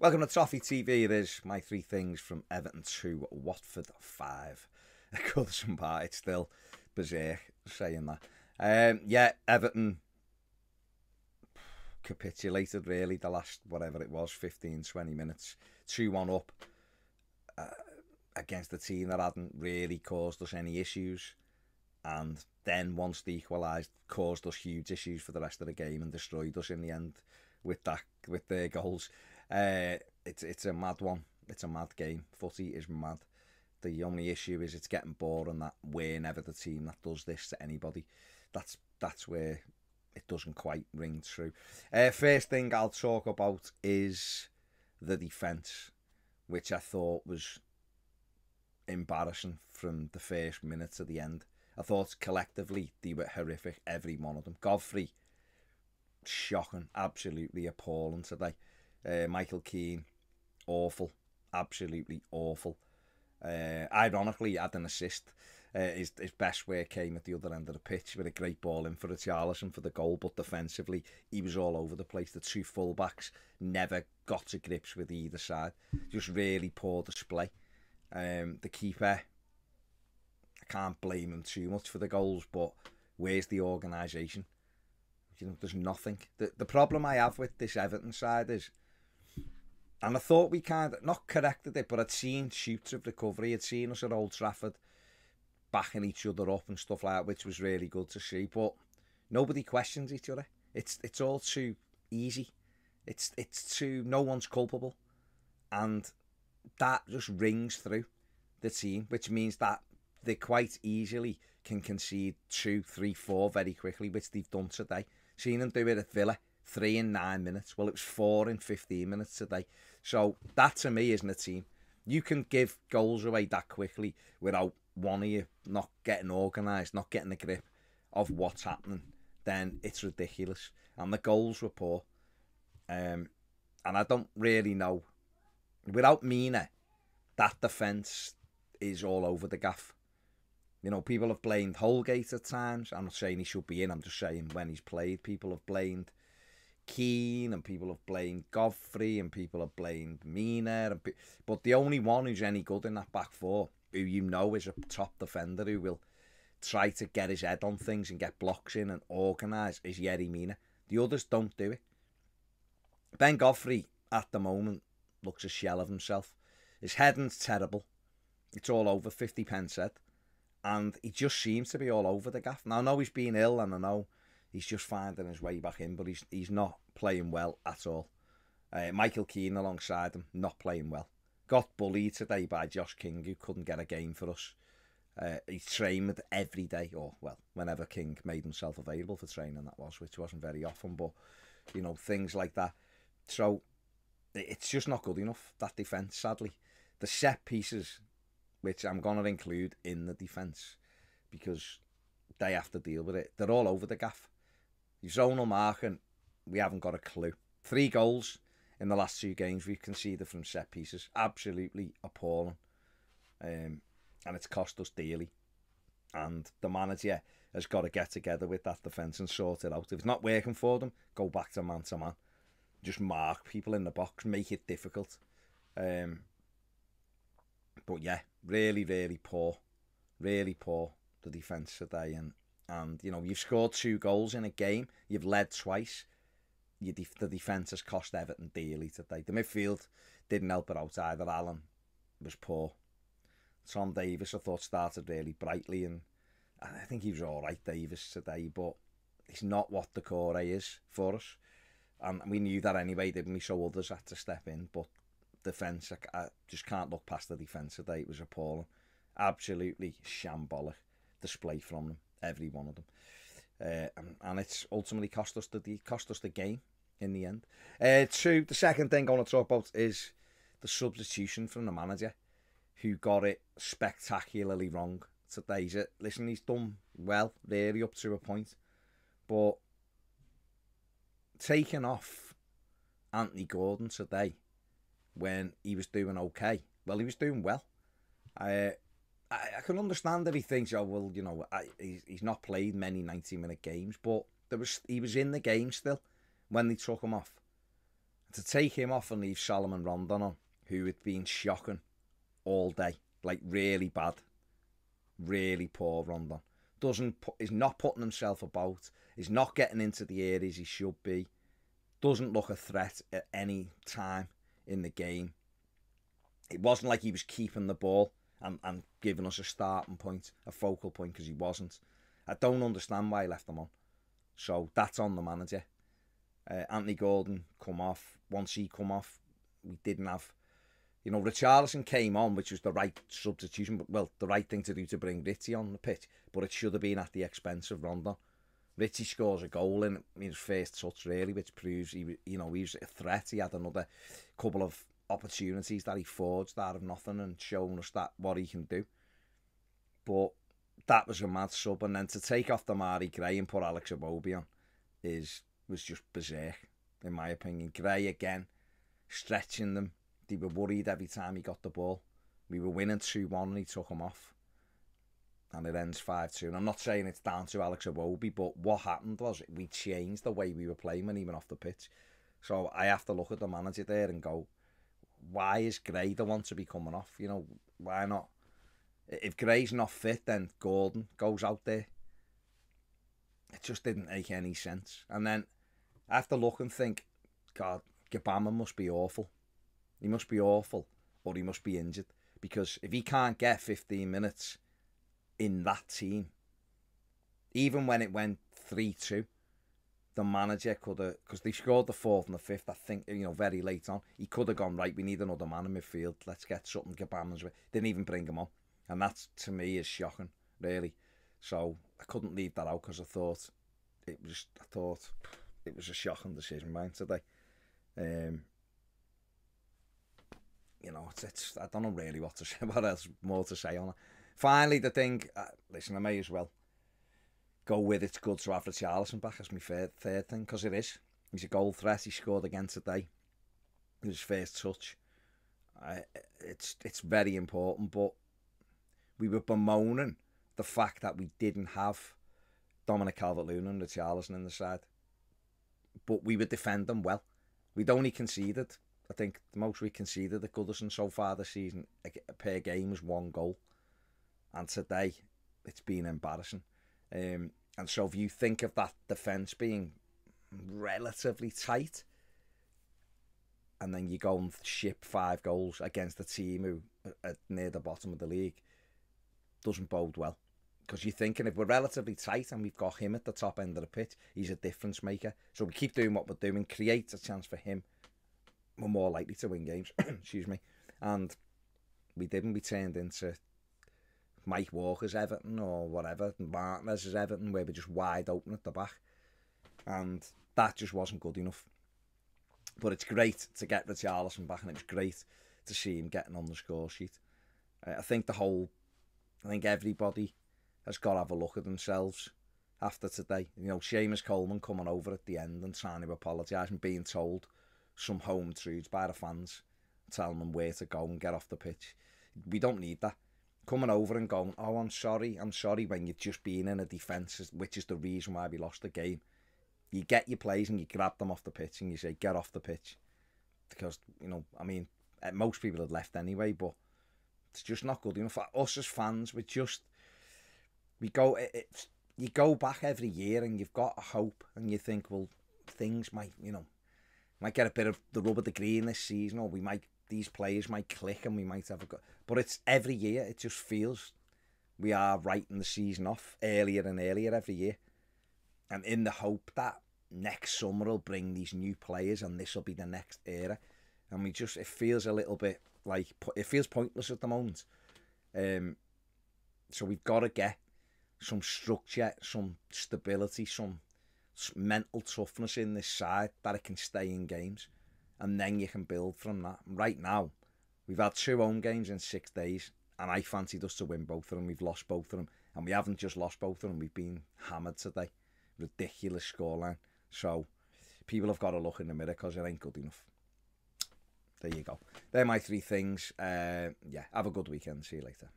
Welcome to Toffee TV. It is my three things from Everton 2, Watford 5. Goodison Park. It's still berserk saying that. Yeah, Everton capitulated really the last, whatever it was, 15, 20 minutes. 2-1 up against a team that hadn't really caused us any issues. And then once they equalised, caused us huge issues for the rest of the game and destroyed us in the end with that, with their goals. It's a mad one. It's a mad game. Footy is mad. The only issue is it's getting boring that we're never the team that does this to anybody. That's where it doesn't quite ring true. First thing I'll talk about is the defence, which I thought was embarrassing from the first minute to the end. I thought collectively they were horrific, every one of them. Godfrey, shocking, absolutely appalling today. Michael Keane, awful, absolutely awful. Ironically, had an assist. His best work came at the other end of the pitch with a great ball in for Richarlison for the goal, but defensively, he was all over the place. The two full-backs never got to grips with either side. Just really poor display. The keeper, I can't blame him too much for the goals, but where's the organisation? You know, there's nothing. The problem I have with this Everton side is, and I thought we kind of, not corrected it, but I'd seen shoots of recovery. I'd seen us at Old Trafford backing each other up and stuff like that, which was really good to see. But nobody questions each other. It's all too easy. It's too, no one's culpable. And that just rings through the team, which means that they quite easily can concede 2, 3, 4 very quickly, which they've done today. Seen them do it at Villa, 3 in 9 minutes. Well, it was 4 in 15 minutes today. So that to me isn't a team. You can give goals away that quickly without one of you not getting organised, not getting the grip of what's happening. Then it's ridiculous. And the goals were poor. And I don't really know. Without Mina, that defence is all over the gaff. You know, people have blamed Holgate at times. I'm not saying he should be in. I'm just saying when he's played, people have blamed Keane and people have blamed Godfrey and people have blamed Mina. But the only one who's any good in that back four, who you know is a top defender who will try to get his head on things and get blocks in and organise, is Yerry Mina. The others don't do it. Ben Godfrey, at the moment, looks a shell of himself. His heading's terrible. It's all over, 50p head. And he just seems to be all over the gaff. Now, I know he's been ill and I know he's just finding his way back in, but he's not playing well at all. Michael Keane alongside him, not playing well. Got bullied today by Josh King, who couldn't get a game for us. He trained every day, or, well, whenever King made himself available for training, that was, which wasn't very often, but, you know, things like that. So, it's just not good enough, that defence, sadly. The set pieces, which I'm going to include in the defence, because they have to deal with it. They're all over the gaff. Zonal marking, we haven't got a clue. 3 goals in the last 2 games we've conceded from set pieces. Absolutely appalling. And it's cost us dearly. And the manager has got to get together with that defence and sort it out. If it's not working for them, go back to man. Just mark people in the box, make it difficult. But yeah, really poor. Really poor, the defence today. And you know, you've scored 2 goals in a game. You've led twice. The defence has cost Everton dearly today. The midfield didn't help it out either. Allan was poor. Tom Davis, I thought, started really brightly. And I think he was all right, Davis, today. But he's not what the core is for us. And we knew that anyway, didn't we? So others had to step in. But defence, I just can't look past the defence today. It was appalling. Absolutely shambolic display from them, every one of them. And it's ultimately cost us the game in the end. Two, the second thing I want to talk about is the substitution from the manager, who got it spectacularly wrong today. Listen, he's done well, really, up to a point. But taking off Anthony Gordon today, when he was doing okay, well, he was doing well. I can understand that he thinks, oh, well, you know, he's not played many 90-minute games, but he was in the game still when they took him off. To take him off and leave Salomon Rondon on, who had been shocking all day, like really bad, really poor Rondon. Is not putting himself about, is not getting into the areas he should be, doesn't look a threat at any time in the game. It wasn't like he was keeping the ball and giving us a starting point, a focal point, because he wasn't. I don't understand why he left them on. So that's on the manager. Anthony Gordon come off. Once he come off, we didn't have... You know, Richarlison came on, which was the right substitution, but, well, the right thing to do to bring Richie on the pitch, but it should have been at the expense of Rondon. Richie scores a goal in his first touch, really, which proves, he was a threat. He had another couple of opportunities that he forged out of nothing and shown us that what he can do. But that was a mad sub. And then to take off the Mari Gray and put Alex Iwobi on was just berserk, in my opinion. Gray, again, stretching them. They were worried every time he got the ball. We were winning 2-1 and he took him off. And it ends 5-2. And I'm not saying it's down to Alex Iwobi, but what happened was we changed the way we were playing when he went off the pitch. So I have to look at the manager there and go, why is Gray the one to be coming off? You know, why not? If Gray's not fit, then Gordon goes out there. It just didn't make any sense. And then I have to look and think, God, Gabama must be awful. He must be awful, or he must be injured. Because if he can't get 15 minutes in that team, even when it went 3-2, the manager could have... Because they scored the 4th and the 5th, I think, very late on. He could have gone, right, we need another man in midfield. Let's get something Gabama's way. Didn't even bring him on. And that, to me, is shocking, really. So I couldn't leave that out because I thought it was a shocking decision, mine today. It's I don't know really what to say, what else more to say on it. Finally, the thing, listen, I may as well go with it's good to have Richarlison back as my third thing, because it is. He's a goal threat. He scored again today. It was his first touch. It's very important, but we were bemoaning the fact that we didn't have Dominic Calvert-Luna and Richarlison in the side. But we were defending well. We'd only conceded... I think the most we conceded at Goodison so far this season per game was 1 goal. And today, it's been embarrassing. And so if you think of that defence being relatively tight, and then you go and ship 5 goals against a team who are near the bottom of the league, doesn't bode well. Because you're thinking, if we're relatively tight and we've got him at the top end of the pitch, he's a difference maker. So we keep doing what we're doing, create a chance for him. We're more likely to win games, excuse me, and we didn't. We turned into Mike Walker's Everton or whatever, Martinez's Everton, where we're just wide open at the back, and that just wasn't good enough. But it's great to get Richarlison back, and it was great to see him getting on the score sheet. I think everybody has got to have a look at themselves after today. Seamus Coleman coming over at the end and trying to apologise and being told some home truths by the fans, telling them where to go and get off the pitch. We don't need that. Coming over and going, oh, I'm sorry, when you've just been in a defence, which is the reason why we lost the game. You get your plays and you grab them off the pitch and you say, get off the pitch. Because, most people had left anyway, but it's just not good enough. Us as fans, you go back every year and you've got a hope and you think, well, things might, might get a bit of the rub of the green this season, or these players might click and we might have a go. But it's every year, it just feels we are writing the season off earlier and earlier every year. And in the hope that next summer will bring these new players and this will be the next era. And it feels a little bit like, it feels pointless at the moment. So we've got to get some structure, some stability, some mental toughness in this side that it can stay in games, and then you can build from that. Right now, we've had 2 home games in 6 days, and I fancied us to win both of them. We've lost both of them, and we haven't just lost both of them, we've been hammered today. Ridiculous scoreline. So people have got to look in the mirror, because it ain't good enough. There you go. They're my 3 things. Yeah, have a good weekend. See you later.